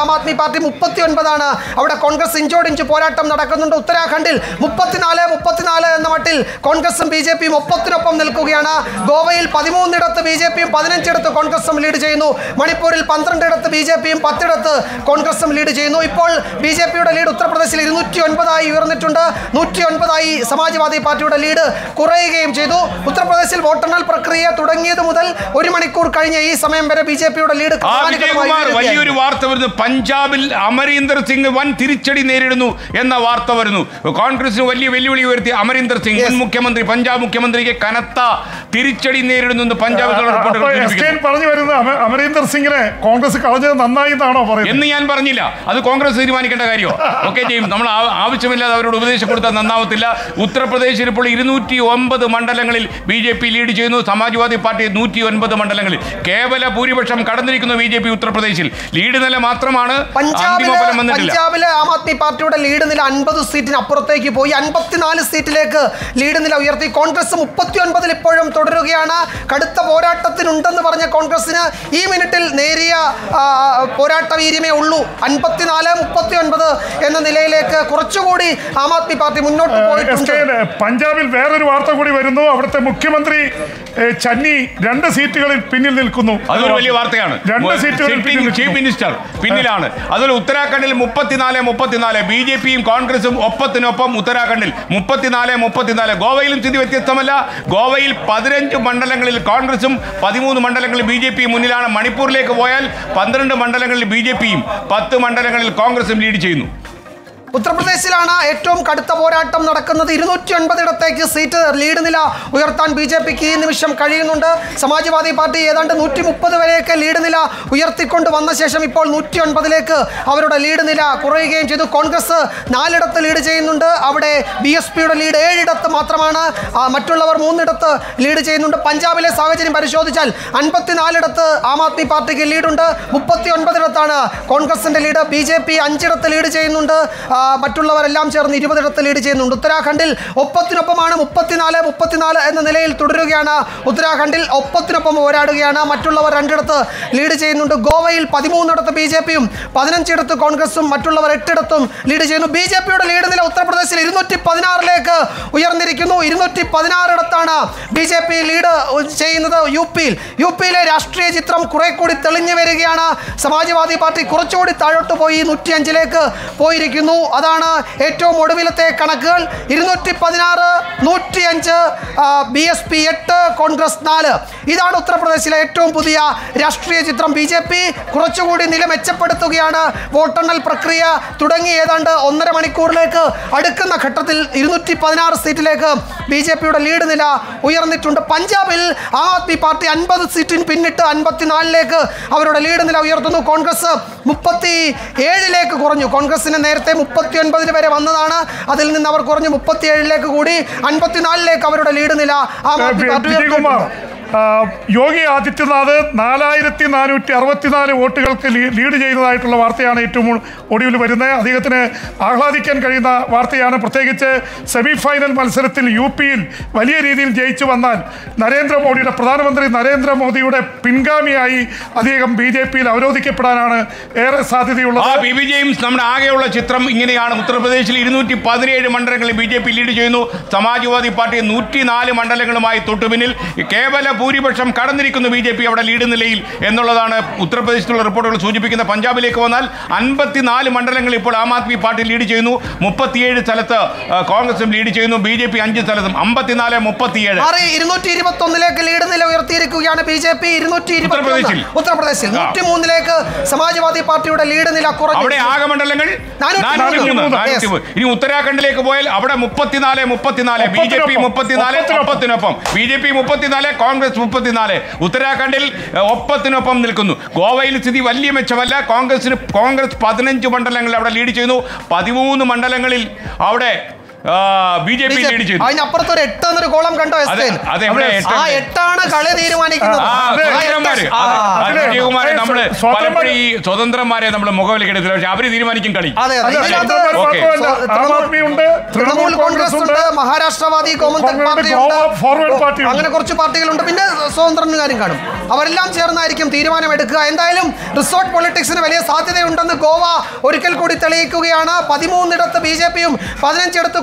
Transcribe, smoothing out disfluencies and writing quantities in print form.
ആം Aadmi party 39 ആണ്. അവിടെ കോൺഗ്രസ് ഇഞ്ചോടിഞ്ച് പോരാട്ടം നടക്കുന്നുണ്ട്. ഉത്തരാഖണ്ഡിൽ 34 എന്ന മട്ടിൽ കോൺഗ്രസും ബിജെപിയും ഒപ്പത്തിനൊപ്പം നിൽക്കുകയാണ്. ഗോവയിൽ 13 ഇടത്ത് ബിജെപിയും 15 ഇടത്ത് കോൺഗ്രസും ലീഡ് ചെയ്യുന്നു. മണിപ്പൂരിൽ 12 ഇടത്ത് ബിജെപിയും 10 ഇടത്ത് കോൺഗ്രസും ലീഡ് ചെയ്യുന്നു. ഇപ്പോൾ ബിജെപിയുടെ ലീഡ് ഉത്തർപ്രദേശിൽ 209 ഉയർന്നിട്ടുണ്ട്. 109 സമാജ്വാദി പാർട്ടിയുടെ ലീഡ് കുറയുകയും ചെയ്തു. ഉത്തർപ്രദേശിൽ വോട്ടെണ്ണൽ പ്രക്രിയ തുടങ്ങിയത് മുതൽ 1 മണിക്കൂർ കഴിഞ്ഞ ഈ സമയം വരെ ബിജെപിയുടെ ലീഡ് വലിയൊരു വാർത്ത വരുന്നു. പഞ്ചാബിൽ അമരീന്ദർ സിംഗ് വൻ തിരിച്ചടി നേരിടുന്നു എന്ന വാർത്ത വരുന്നു. കോൺഗ്രസിന് വലിയ വെല്ലുവിളി ഉയർത്തി അമരീന്ദർ സിംഗ് മുൻ മുഖ്യമന്ത്രി, പഞ്ചാബ് മുഖ്യമന്ത്രിക്ക് കനത്ത തിരിച്ചടി നേരിടുന്നു എന്ന് പഞ്ചാബിൽ റിപ്പോർട്ടുകൾ പറഞ്ഞു വരുന്നു. അമരീന്ദർ സിംഗിനെ കോൺഗ്രസ് കളഞ്ഞത് നന്നായി എന്നാണോ പറയുന്നത് എന്ന് ഞാൻ പറഞ്ഞില്ല. അത് കോൺഗ്രസ് തീരുമാനിക്കേണ്ട കാര്യമോ? ഓക്കെ ചെയ്യും. നമ്മൾ ആവശ്യമില്ലാതെ അവരോട് ഉപദേശം കൊടുത്താൽ നന്നാവത്തില്ല. ഉത്തർപ്രദേശിൽ ഇപ്പോൾ 209 മണ്ഡലങ്ങളിൽ ബി ജെ പി ലീഡ് ചെയ്യുന്നു. സമാജ്വാദി പാർട്ടി 109 മണ്ഡലങ്ങളിൽ കേവല ഭൂരിപക്ഷം കടന്നിരിക്കുന്നു. ബി ജെ പി ഉത്തർപ്രദേശിൽ ലീഡ് നില മാത്രമാണ്. പഞ്ചാബിലെ ആം ആദ്മി പാർട്ടിയുടെ ലീഡ് നില 50 സീറ്റിന് അപ്പുറത്തേക്ക് പോയി. 54 സീറ്റിലേക്ക് ലീഡ് നില ഉയർത്തി. കോൺഗ്രസ് 39 ഇപ്പോഴും തുടരുകയാണ്. കടുത്ത പോരാട്ടത്തിനുണ്ടെന്ന് പറഞ്ഞ കോൺഗ്രസിന് ഈ മിനിറ്റിൽ നേരിയ പോരാട്ട വീര്യമേ ഉള്ളൂ. 54-39 എന്ന നിലയിലേക്ക് കുറച്ചുകൂടി ആം ആദ്മി പാർട്ടി മുന്നോട്ട് പോയിട്ടുണ്ട്. പഞ്ചാബിൽ വേറൊരു വാർത്ത കൂടി വരുന്നു. അവിടുത്തെ മുഖ്യമന്ത്രി ചന്നി 2 സീറ്റുകളിൽ പിന്നിൽ നിൽക്കുന്നു. അതൊരു വലിയ വാർത്തയാണ്. 2 സീറ്റുകളിൽ ചീഫ് മിനിസ്റ്റർ പിന്നിലാണ്. അതുപോലെ ഉത്തരാഖണ്ഡിൽ 34-34 ബി ജെ പിയും കോൺഗ്രസും ഒപ്പത്തിനൊപ്പം. ഉത്തരാഖണ്ഡിൽ 34-34. ഗോവയിലും സ്ഥിതി വ്യത്യസ്തമല്ല. ഗോവയിൽ 15 മണ്ഡലങ്ങളിൽ കോൺഗ്രസും 13 മണ്ഡലങ്ങളിൽ ബി ജെ പിയും മുന്നിലാണ്. മണിപ്പൂരിലേക്ക് പോയാൽ 12 മണ്ഡലങ്ങളിൽ ബി ജെ പിയും 10 മണ്ഡലങ്ങളിൽ കോൺഗ്രസും ലീഡ് ചെയ്യുന്നു. ഉത്തർപ്രദേശിലാണ് ഏറ്റവും കടുത്ത പോരാട്ടം നടക്കുന്നത്. 209 ഇടത്തേക്ക് സീറ്റ് ലീഡ് നില ഉയർത്താൻ ബി ജെ പിക്ക് ഈ നിമിഷം കഴിയുന്നുണ്ട്. സമാജ്വാദി പാർട്ടി ഏതാണ്ട് 130 വരെയൊക്കെ ലീഡ് നില ഉയർത്തിക്കൊണ്ട് വന്ന ശേഷം ഇപ്പോൾ 109ലേക്ക് അവരുടെ ലീഡ് നില കുറയുകയും ചെയ്തു. കോൺഗ്രസ് 4 ഇടത്ത് ലീഡ് ചെയ്യുന്നുണ്ട്. അവിടെ BSPയുടെ ലീഡ് 7 ഇടത്ത് മാത്രമാണ്. മറ്റുള്ളവർ 3 ഇടത്ത് ലീഡ് ചെയ്യുന്നുണ്ട്. പഞ്ചാബിലെ സാഹചര്യം പരിശോധിച്ചാൽ 54 ഇടത്ത് ആം ആദ്മി പാർട്ടിക്ക് ലീഡുണ്ട്. 39 ഇടത്താണ് കോൺഗ്രസിൻ്റെ ലീഡ്. BJP 5 ഇടത്ത് ലീഡ് ചെയ്യുന്നുണ്ട്. മറ്റുള്ളവരെല്ലാം ചേർന്ന് 20 ഇടത്ത് ലീഡ് ചെയ്യുന്നുണ്ട്. ഉത്തരാഖണ്ഡിൽ ഒപ്പത്തിനൊപ്പമാണ്. 34-34 എന്ന നിലയിൽ തുടരുകയാണ്. ഉത്തരാഖണ്ഡിൽ ഒപ്പത്തിനൊപ്പം പോരാടുകയാണ്. മറ്റുള്ളവർ 2 ഇടത്ത് ലീഡ് ചെയ്യുന്നുണ്ട്. ഗോവയിൽ 13 ഇടത്ത് BJPയും 15 ഇടത്ത് കോൺഗ്രസും മറ്റുള്ളവർ 8 ഇടത്തും ലീഡ് ചെയ്യുന്നു. BJPയുടെ ലീഡ് നില ഉത്തർപ്രദേശിൽ 216ലേക്ക് ഉയർന്നിരിക്കുന്നു. 216 ഇടത്താണ് BJP ലീഡ് ചെയ്യുന്നത്. യു പിയിലെ രാഷ്ട്രീയ ചിത്രം കുറെ കൂടി തെളിഞ്ഞു വരികയാണ്. സമാജ്വാദി പാർട്ടി കുറച്ചുകൂടി താഴോട്ട് പോയി 105ലേക്ക് പോയിരിക്കുന്നു. അതാണ് ഏറ്റവും ഒടുവിലത്തെ കണക്കുകൾ. 216, 105, BSP 8, കോൺഗ്രസ് 4. ഇതാണ് ഉത്തർപ്രദേശിലെ ഏറ്റവും പുതിയ രാഷ്ട്രീയ ചിത്രം. BJP കുറച്ചുകൂടി നില മെച്ചപ്പെടുത്തുകയാണ്. വോട്ടെണ്ണൽ പ്രക്രിയ തുടങ്ങി ഏതാണ്ട് 1.5 മണിക്കൂറിലേക്ക് അടുക്കുന്ന ഘട്ടത്തിൽ 216 സീറ്റിലേക്ക് BJPയുടെ ലീഡ് നില ഉയർന്നിട്ടുണ്ട്. പഞ്ചാബിൽ ആം ആദ്മി പാർട്ടി 50 സീറ്റിന് പിന്നിട്ട് 54ലേക്ക് അവരുടെ ലീഡ് നില ഉയർത്തുന്നു. കോൺഗ്രസ് 37ലേക്ക് കുറഞ്ഞു. കോൺഗ്രസിന് നേരത്തെ 39 വരെ വന്നതാണ്. അതിൽ നിന്ന് അവർ കുറഞ്ഞ് 37ലേക്ക് കൂടി 54ലേക്ക് അവരുടെ ലീഡ് നില ആം ആദ്മി പാർട്ടി ഉയർത്തുന്നു. യോഗി ആദിത്യനാഥ് 4464 വോട്ടുകൾക്ക് ലീഡ് ചെയ്തതായിട്ടുള്ള വാർത്തയാണ് ഏറ്റവും ഒടുവിൽ വരുന്നത്. അദ്ദേഹത്തിന് ആഹ്ലാദിക്കാൻ കഴിയുന്ന വാർത്തയാണ്. പ്രത്യേകിച്ച് സെമിഫൈനൽ മത്സരത്തിൽ UPയിൽ വലിയ രീതിയിൽ ജയിച്ചു വന്നാൽ നരേന്ദ്രമോദിയുടെ, പ്രധാനമന്ത്രി നരേന്ദ്രമോദിയുടെ പിൻഗാമിയായി അദ്ദേഹം BJPയിൽ അവരോധിക്കപ്പെടാനാണ് ഏറെ സാധ്യതയുള്ളത്. നമ്മുടെ ആകെയുള്ള ചിത്രം ഇങ്ങനെയാണ്. ഉത്തർപ്രദേശിൽ 217 മണ്ഡലങ്ങളിൽ BJP ലീഡ് ചെയ്യുന്നു. സമാജ്വാദി പാർട്ടി 104 മണ്ഡലങ്ങളുമായി തൊട്ടുപിന്നിൽ. കേവല ഭൂരിപക്ഷം കടന്നിരിക്കുന്നു BJP അവിടെ ലീഡ് നിലയിൽ എന്നുള്ളതാണ് ഉത്തർപ്രദേശിലുള്ള റിപ്പോർട്ടുകൾ സൂചിപ്പിക്കുന്നത്. പഞ്ചാബിലേക്ക് വന്നാൽ 54 മണ്ഡലങ്ങൾ ഇപ്പോൾ ആം ആദ്മി പാർട്ടി ലീഡ് ചെയ്യുന്നു. 37 സ്ഥലത്ത് കോൺഗ്രസും ലീഡ് ചെയ്യുന്നു. BJP 5 സ്ഥലത്തും. 54-37. 221ലേക്ക് ലീഡ് നില ഉയർത്തിയിരിക്കുകയാണ് BJP. ഉത്തർപ്രദേശിൽ 103ലേക്ക് സമാജ്വാദി പാർട്ടിയുടെ ലീഡ് നില കുറഞ്ഞു. അവിടെ ആകെ മണ്ഡലങ്ങൾ 403. ഇനി ഉത്തരാഖണ്ഡിലേക്ക് പോയാൽ അവിടെ 34-34. BJP 34, BJP 34, Congress 34. ഉത്തരാഖണ്ഡിൽ ഒപ്പത്തിനൊപ്പം നിൽക്കുന്നു. ഗോവയിൽ സ്ഥിതി വലിയ മെച്ചമല്ല. കോൺഗ്രസ് 15 മണ്ഡലങ്ങളിൽ അവിടെ ലീഡ് ചെയ്യുന്നു. 13 മണ്ഡലങ്ങളിൽ അവിടെ BJP ലീഡ് ചെയ്തു. അതിനപ്പുറത്തൊരു 8 എന്നൊരു കോളം കണ്ടോ? എട്ടാണ് കളി തീരുമാനിക്കുന്നത്. ഈ സ്വതന്ത്രന്മാരെ നമ്മൾ മുഖവിലേക്ക് എടുത്തില്ല. പക്ഷെ അവര് തീരുമാനിക്കും കളി. തൃണമൂൽ കോൺഗ്രസ് ഉണ്ട്, മഹാരാഷ്ട്രവാദി കോമൺവെൽത്ത് പാർട്ടി ഉണ്ട്, അങ്ങനെ കുറച്ച് പാർട്ടികളുണ്ട്. പിന്നെ സ്വതന്ത്രനും കാര്യം കാണും. അവരെല്ലാം ചേർന്നായിരിക്കും തീരുമാനമെടുക്കുക. എന്തായാലും റിസോർട്ട് പൊളിറ്റിക്സിന് വലിയ സാധ്യതയുണ്ടെന്ന് ഗോവ ഒരിക്കൽ കൂടി തെളിയിക്കുകയാണ്. 13 ഇടത്ത് BJP-യും 15 ഇടത്ത്